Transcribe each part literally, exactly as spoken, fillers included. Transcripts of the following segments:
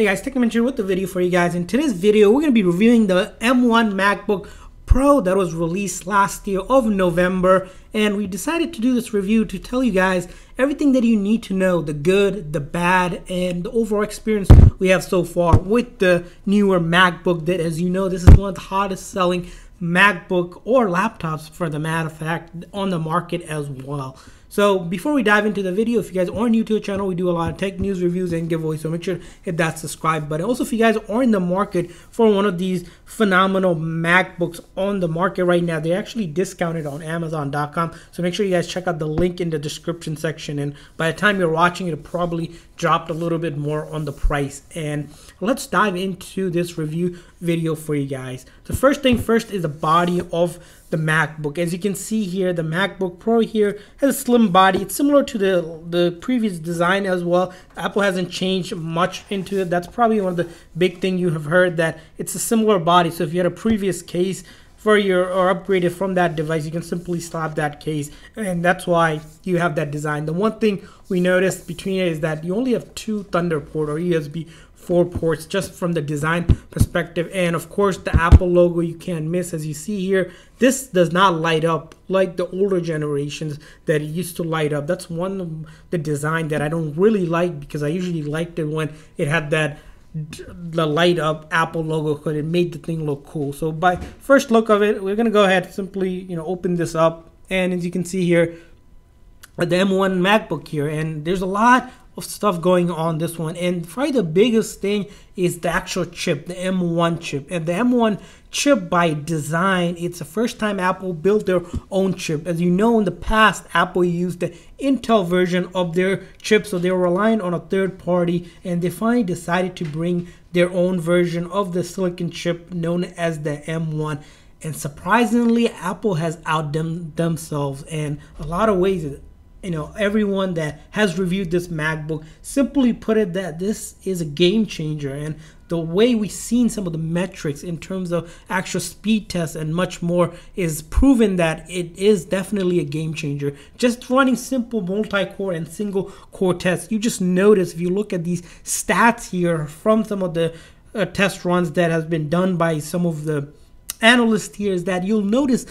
Hey guys, Technomentary with the video for you guys. In today's video, we're going to be reviewing the M one MacBook Pro that was released last year of November, and we decided to do this review to tell you guys everything that you need to know, the good, the bad, and the overall experience we have so far with the newer MacBook that, as you know, this is one of the hottest selling MacBook or laptops, for the matter of fact, on the market as well. So before we dive into the video, if you guys are new to the channel, we do a lot of tech news, reviews, and giveaways, so make sure to hit that subscribe button. Also, if you guys are in the market for one of these phenomenal MacBooks on the market right now, they're actually discounted on amazon dot com, so make sure you guys check out the link in the description section, and by the time you're watching it, it probably dropped a little bit more on the price. And let's dive into this review video for you guys. The first thing first is the body of the MacBook. As you can see here, the MacBook Pro here has a slim body. It's similar to the the previous design as well. Apple hasn't changed much into it. That's probably one of the big thing you have heard, that it's a similar body. So if you had a previous case for your, or upgraded from that device, you can simply slap that case, and that's why you have that design. The one thing we noticed between it is that you only have two Thunderport or U S B four ports, just from the design perspective. And of course, the Apple logo you can't miss. As you see here, this does not light up like the older generations that it used to light up. That's one of the design that I don't really like, because I usually liked it when it had that the light up Apple logo, because it made the thing look cool. So by first look of it, we're gonna go ahead and simply, you know, open this up, and as you can see here, the M one MacBook here, and there's a lot of stuff going on this one, and probably the biggest thing is the actual chip, the M one chip. And the M one chip, by design, it's the first time Apple built their own chip. As you know, in the past, Apple used the Intel version of their chip, so they were relying on a third party, and they finally decided to bring their own version of the silicon chip known as the M one. And surprisingly, Apple has outdone themselves in a lot of ways. You know, everyone that has reviewed this MacBook simply put it that this is a game changer, and the way we've seen some of the metrics in terms of actual speed tests and much more is proven that it is definitely a game changer. Just running simple multi-core and single core tests, you just notice if you look at these stats here from some of the uh, test runs that has been done by some of the analysts here, is that you'll notice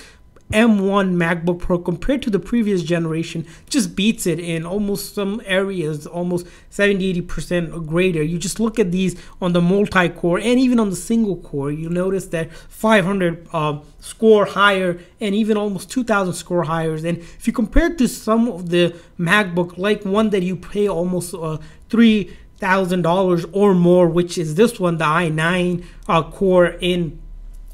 M one MacBook Pro, compared to the previous generation, just beats it in almost some areas, almost seventy, eighty percent or greater. You just look at these on the multi-core and even on the single core, you notice that five hundred uh, score higher, and even almost two thousand score higher. And if you compare it to some of the MacBook, like one that you pay almost uh, three thousand dollars or more, which is this one, the i nine uh, core in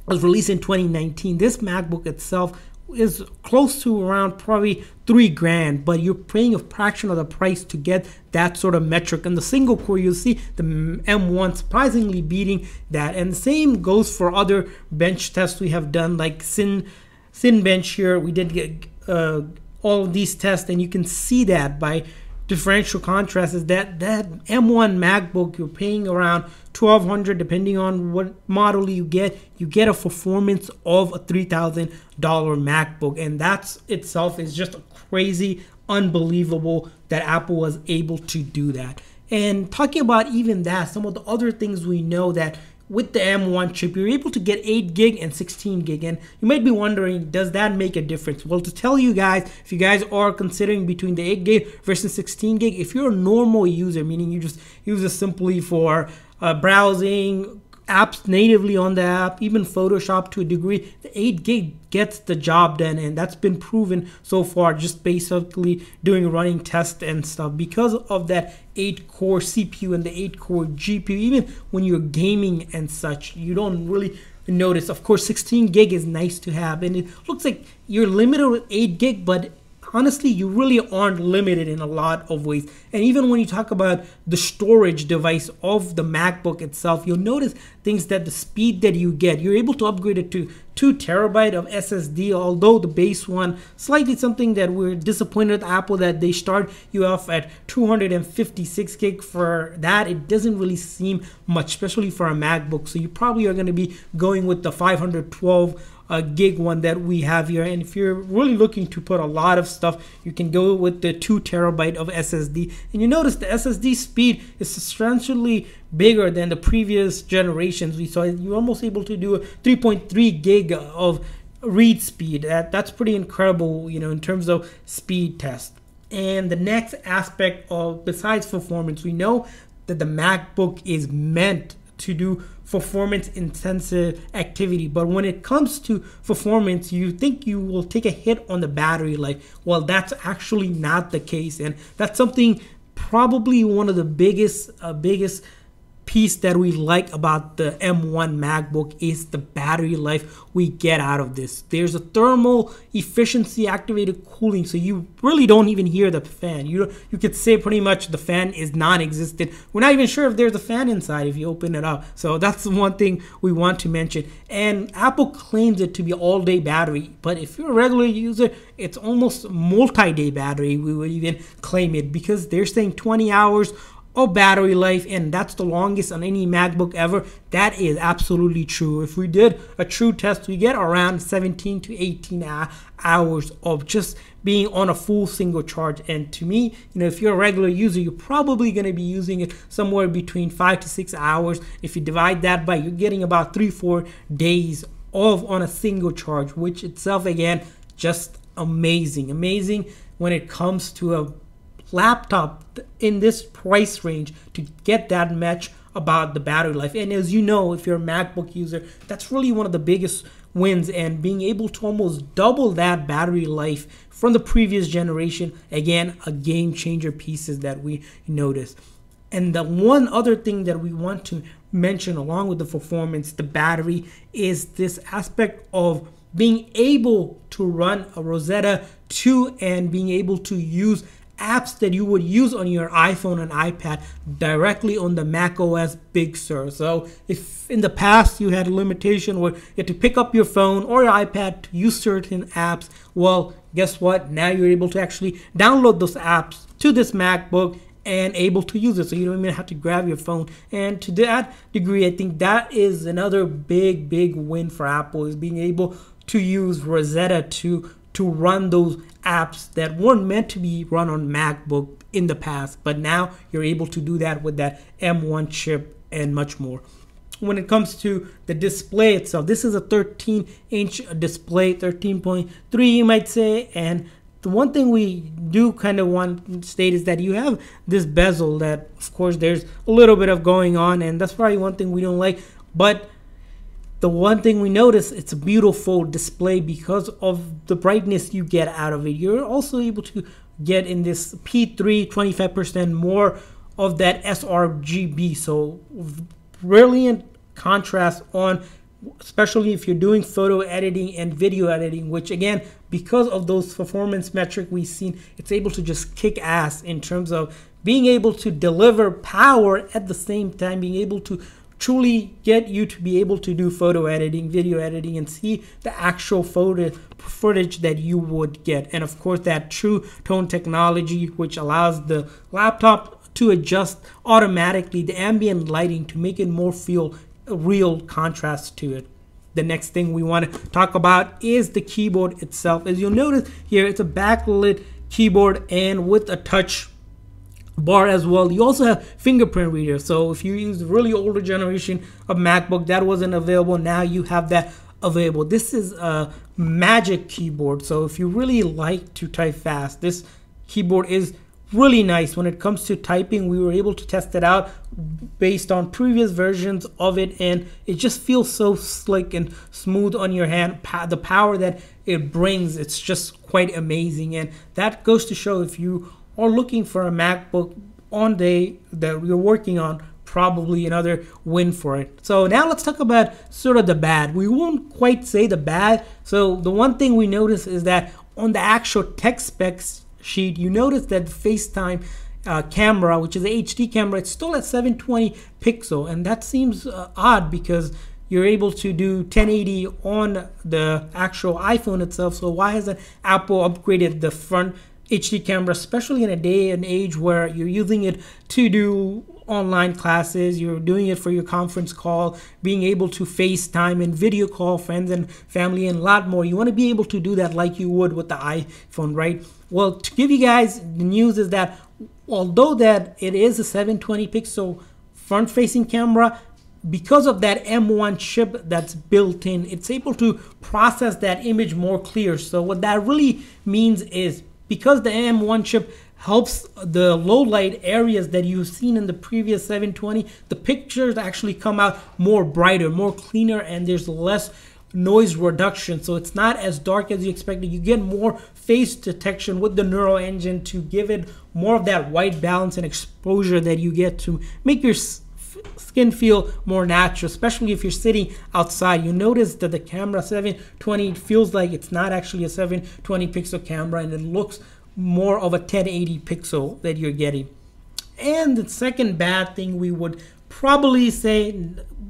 was released in twenty nineteen, this MacBook itself is close to around probably three grand, but you're paying a fraction of the price to get that sort of metric. And the single core, you'll see the M one surprisingly beating that, and the same goes for other bench tests we have done, like Cin Cinebench here. We did get uh, all of these tests, and you can see that by differential contrast is that that M one MacBook, you're paying around twelve hundred dollars, depending on what model you get, you get a performance of a three thousand dollar MacBook, and that's itself is just crazy, unbelievable that Apple was able to do that. And talking about even that, some of the other things we know that with the M one chip, you're able to get eight gig and sixteen gig, and you might be wondering, does that make a difference? Well, to tell you guys, if you guys are considering between the eight gig versus sixteen gig, if you're a normal user, meaning you just use it simply for uh, browsing apps natively on the app, even Photoshop to a degree, the eight gig gets the job done, and that's been proven so far, just basically doing running tests and stuff, because of that eight core C P U and the eight core G P U. Even when you're gaming and such, you don't really notice. Of course, sixteen gig is nice to have, and it looks like you're limited with eight gig, but honestly, you really aren't limited in a lot of ways. And even when you talk about the storage device of the MacBook itself, you'll notice things that the speed that you get, you're able to upgrade it to two terabyte of S S D, although the base one, slightly something that we're disappointed with Apple, that they start you off at two hundred fifty-six gig. For that, it doesn't really seem much, especially for a MacBook. So you probably are going to be going with the 512 uh, gig one that we have here. And if you're really looking to put a lot of stuff, you can go with the two terabyte of S S D. And you notice the S S D speed is substantially bigger than the previous generations we saw. You're almost able to do three point three gig of read speed. That, that's pretty incredible, you know, in terms of speed test. And the next aspect of, besides performance, we know that the MacBook is meant to do performance intensive activity, but when it comes to performance, you think you will take a hit on the battery life. Well, that's actually not the case, and that's something, probably one of the biggest uh, biggest piece that we like about the M one MacBook is the battery life we get out of this. There's a thermal efficiency activated cooling, so you really don't even hear the fan. You you could say pretty much the fan is non-existent. We're not even sure if there's a fan inside if you open it up. So that's one thing we want to mention. And Apple claims it to be all-day battery, but if you're a regular user, it's almost multi-day battery. We would even claim it because they're saying twenty hours of battery life, and that's the longest on any MacBook ever. That is absolutely true. If we did a true test, we get around seventeen to eighteen hours of just being on a full single charge. And to me, you know, if you're a regular user, you're probably going to be using it somewhere between five to six hours. If you divide that by, you're getting about three, four days of on a single charge, which itself, again, just amazing, amazing when it comes to a laptop in this price range to get that much about the battery life. And as you know, if you're a MacBook user, that's really one of the biggest wins, and being able to almost double that battery life from the previous generation, again, a game changer pieces that we noticed. And the one other thing that we want to mention along with the performance, the battery, is this aspect of being able to run a Rosetta two and being able to use apps that you would use on your iPhone and iPad directly on the Mac O S Big Sur. So if in the past you had a limitation where you had to pick up your phone or your iPad to use certain apps, well, guess what? Now you're able to actually download those apps to this MacBook and able to use it, so you don't even have to grab your phone. And to that degree, I think that is another big, big win for Apple, is being able to use Rosetta two to run those apps that weren't meant to be run on MacBook in the past, but now you're able to do that with that M one chip and much more. When it comes to the display itself, this is a thirteen inch display, thirteen point three you might say, and the one thing we do kind of want to state is that you have this bezel that, of course, there's a little bit of going on, and that's probably one thing we don't like, but the one thing we notice, it's a beautiful display because of the brightness you get out of it. You're also able to get in this P three twenty-five percent more of that s R G B, so brilliant contrast on, especially if you're doing photo editing and video editing, which again, because of those performance metric we've seen, it's able to just kick ass in terms of being able to deliver power at the same time, being able to truly get you to be able to do photo editing, video editing, and see the actual photo footage that you would get. And of course, that True Tone technology, which allows the laptop to adjust automatically the ambient lighting to make it more feel real contrast to it. The next thing we want to talk about is the keyboard itself. As you'll notice here, it's a backlit keyboard and with a touch bar as well. You also have fingerprint reader, so if you use really older generation of MacBook that wasn't available, now you have that available. This is a Magic keyboard, so if you really like to type fast, this keyboard is really nice when it comes to typing. We were able to test it out based on previous versions of it, and it just feels so slick and smooth on your hand. The power that it brings, it's just quite amazing, and that goes to show, if you or looking for a MacBook on day that you're working on, probably another win for it. So now let's talk about sort of the bad. We won't quite say the bad. So the one thing we notice is that on the actual tech specs sheet, you notice that the FaceTime uh, camera, which is a H D camera, it's still at seven twenty pixel, and that seems uh, odd because you're able to do ten eighty on the actual iPhone itself. So why hasn't Apple upgraded the front H D camera, especially in a day and age where you're using it to do online classes, you're doing it for your conference call, being able to FaceTime and video call friends and family and a lot more. You want to be able to do that like you would with the iPhone, right? Well, to give you guys the news is that although that it is a seven twenty pixel front-facing camera, because of that M one chip that's built in, it's able to process that image more clear. So what that really means is because the M one chip helps the low light areas that you've seen in the previous seven twenty, the pictures actually come out more brighter, more cleaner, and there's less noise reduction. So it's not as dark as you expected. You get more face detection with the Neural Engine to give it more of that white balance and exposure that you get to make your skin feel more natural, especially if you're sitting outside. You notice that the camera seven twenty feels like it's not actually a seven twenty pixel camera, and it looks more of a ten eighty pixel that you're getting. And the second bad thing we would probably say,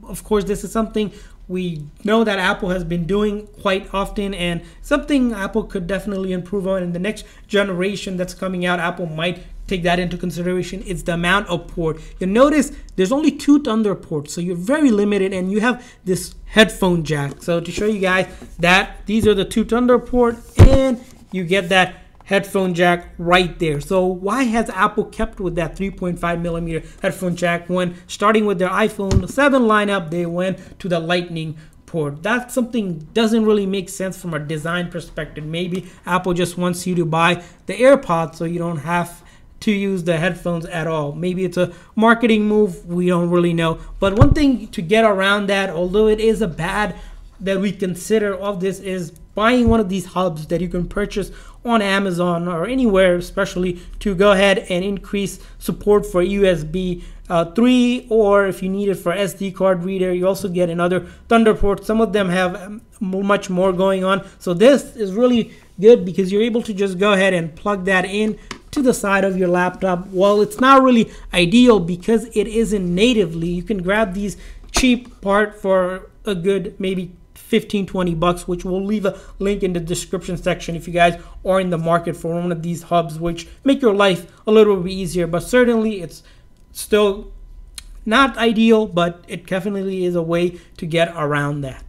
of course, this is something we know that Apple has been doing quite often and something Apple could definitely improve on in the next generation that's coming out. Apple might take that into consideration. It's the amount of port. You'll notice there's only two Thunder ports, so you're very limited, and you have this headphone jack. So to show you guys that, these are the two Thunder port, and you get that headphone jack right there. So why has Apple kept with that three point five millimeter headphone jack when starting with their iPhone seven lineup, they went to the Lightning port? That's something doesn't really make sense from a design perspective. Maybe Apple just wants you to buy the AirPods so you don't have to use the headphones at all. Maybe it's a marketing move, we don't really know. But one thing to get around that, although it is a bad that we consider of this, is buying one of these hubs that you can purchase on Amazon or anywhere, especially to go ahead and increase support for U S B uh, three, or if you need it for S D card reader. You also get another Thunderport. Some of them have um, much more going on. So this is really good because you're able to just go ahead and plug that in to the side of your laptop. Well, it's not really ideal because it isn't natively. You can grab these cheap part for a good maybe fifteen, twenty bucks, which we'll leave a link in the description section if you guys are in the market for one of these hubs, which make your life a little bit easier. But certainly it's still not ideal, but it definitely is a way to get around that.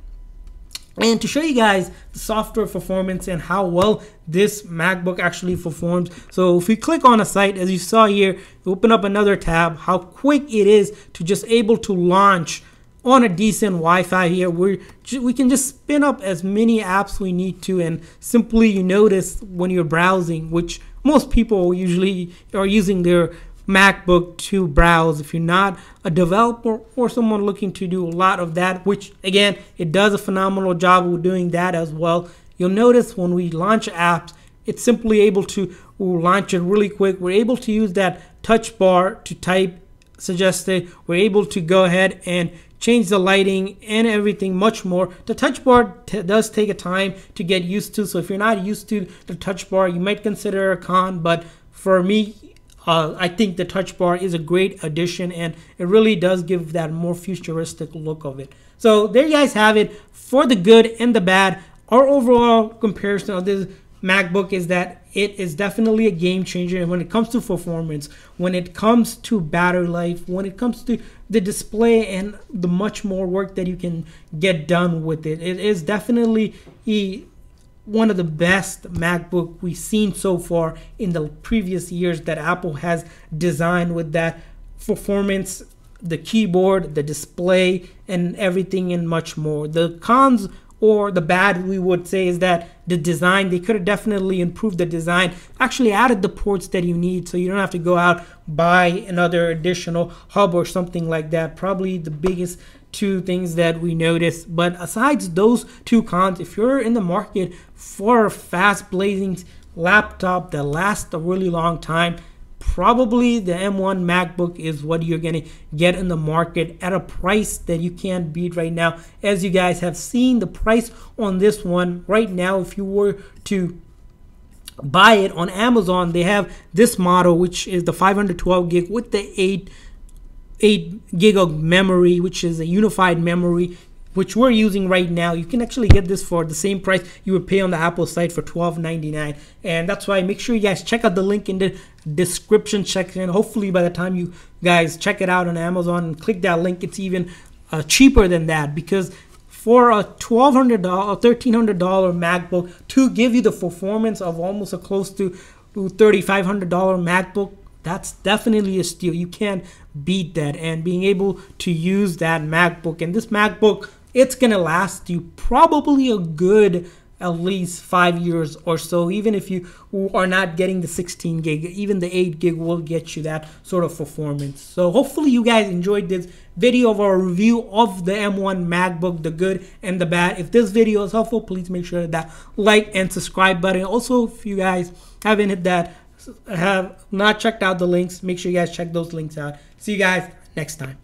And to show you guys the software performance and how well this MacBook actually performs. So if we click on a site, as you saw here, open up another tab, how quick it is to just able to launch on a decent Wi-Fi here. We're, we can just spin up as many apps we need to, and simply you notice when you're browsing, which most people usually are using their MacBook to browse. If you're not a developer or someone looking to do a lot of that, which again, it does a phenomenal job of doing that as well. You'll notice when we launch apps, it's simply able to launch it really quick. We're able to use that touch bar to type suggested. We're able to go ahead and change the lighting and everything much more. The touch bar t does take a time to get used to, so if you're not used to the touch bar, you might consider a con, but for me, uh, I think the touch bar is a great addition, and it really does give that more futuristic look of it. So there you guys have it for the good and the bad. Our overall comparison of this MacBook is that it is definitely a game changer when it comes to performance, when it comes to battery life, when it comes to the display and the much more work that you can get done with it. It is definitely a, one of the best MacBook we've seen so far in the previous years that Apple has designed, with that performance, the keyboard, the display, and everything and much more. The cons or the bad we would say is that the design, they could have definitely improved the design, actually added the ports that you need so you don't have to go out buy another additional hub or something like that. Probably the biggest two things that we noticed. But aside those two cons, if you're in the market for a fast blazing laptop that lasts a really long time, probably the M one MacBook is what you're gonna get in the market at a price that you can't beat right now. As you guys have seen, the price on this one right now, if you were to buy it on Amazon, they have this model, which is the five hundred twelve gig with the eight eight gig of memory, which is a unified memory, which we're using right now, you can actually get this for the same price you would pay on the Apple site for twelve ninety-nine. And that's why, make sure you guys check out the link in the description section. Hopefully by the time you guys check it out on Amazon and click that link, it's even uh, cheaper than that, because for a twelve hundred dollars, thirteen hundred dollars MacBook to give you the performance of almost a close to thirty-five hundred dollars MacBook, that's definitely a steal. You can't beat that. And being able to use that MacBook, and this MacBook, it's gonna last you probably a good at least five years or so, even if you are not getting the sixteen gig, even the eight gig will get you that sort of performance. So hopefully you guys enjoyed this video of our review of the M one MacBook, the good and the bad. If this video is helpful, please make sure that like and subscribe button. Also, if you guys haven't hit that, have not checked out the links, make sure you guys check those links out. See you guys next time.